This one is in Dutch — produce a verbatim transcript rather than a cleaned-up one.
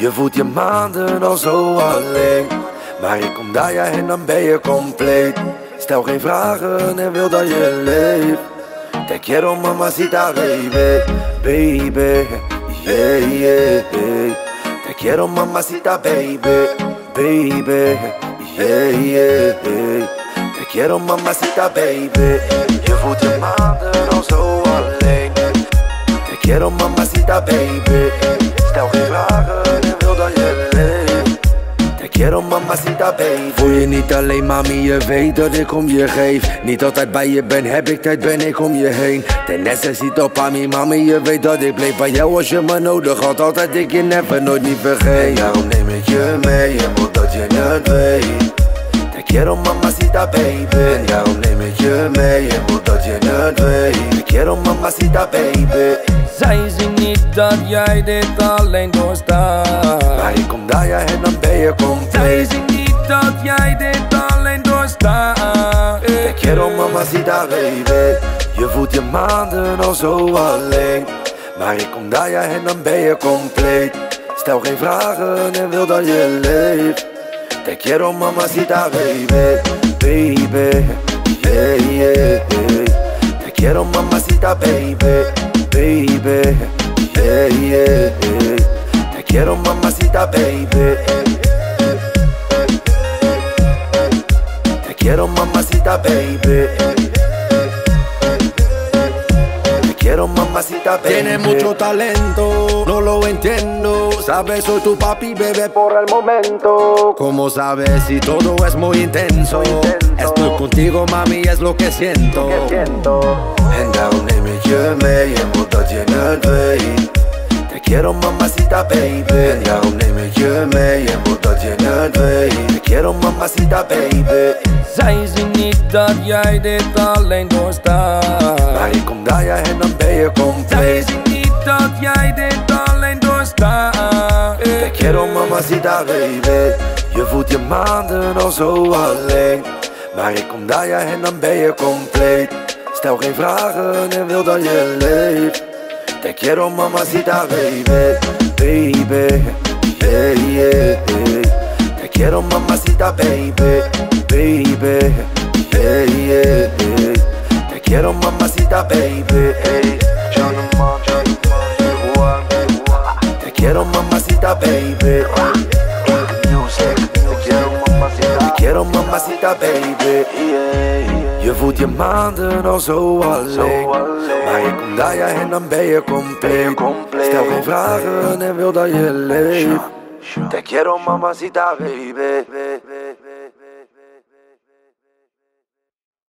Je voelt je maanden al zo alleen, maar ik kom daar, jij en dan ben je compleet. Stel geen vragen en wil dat je leeft. Te quiero mamacita baby, baby, yeah, yeah, yeah. Te quiero mamacita baby, baby, yeah, yeah, yeah. Te quiero mamacita baby. Je voelt je maanden al zo alleen. Te quiero mamacita baby. Stel geen vragen en wil dat je leeft. Te quiero mamacita baby. Voel je niet alleen mami, je weet dat ik om je geef. Niet altijd bij je ben, heb ik tijd ben ik om je heen. Ten necessito op mami, mami, je weet dat ik bleef bij jou als je me nodig had. Altijd ik je never, nooit niet vergeet. En daarom neem ik je mee, je moet dat je het weet. Te quiero mamacita baby. En daarom neem ik je mee, je moet dat je het weet. Te quiero mamacita baby. Zij zien niet dat jij dit alleen doorstaat, maar ik kom daar, jij en dan ben je compleet. Zij zien niet dat jij dit alleen doorstaat. Te quiero mamacita baby. Je voelt je maanden al zo alleen, maar ik kom daar, jij en dan ben je compleet. Stel geen vragen en wil dat je leeft. Te quiero mamacita baby, baby, yeah, yeah, yeah. Te quiero mamacita baby, baby, yeah, yeah, yeah. Te quiero mamacita baby. Te quiero mamacita baby. Te quiero mamacita baby. Tienes mucho talento, no lo entiendo. Sabes, soy tu papi, bebé, por el momento. Como sabes, si todo es muy intenso, muy intenso. Estoy contigo, mami, es lo que siento. En daarom neem ik je mee, je moet dat je het weet. Te quiero mamacita baby. En daarom neem ik je mee, je moet dat je het weet. Te quiero mamacita baby. Zij zien niet dat jij dit alleen doorstaat, maar ik kom daar, jij en dan ben je compleet. Zij zien niet dat jij dit alleen doorstaat. Te quiero mamacita baby. Je voelt je maanden al zo alleen, maar ik kom daar, jij en dan ben je compleet. Stel geen vragen en wil dat je leeft. Te quiero mamacita baby, baby, yeah, yeah, yeah. Te quiero mamacita baby, baby, yeah, yeah, yeah. Te quiero mamacita baby, hey. Te quiero mamacita baby. Te quiero mamacita baby. Je voelt je maanden al zo alleen, maar je komt daar, jij en dan ben je compleet. Stel geen vragen en wil dat je leeft. Te quiero mamacita baby.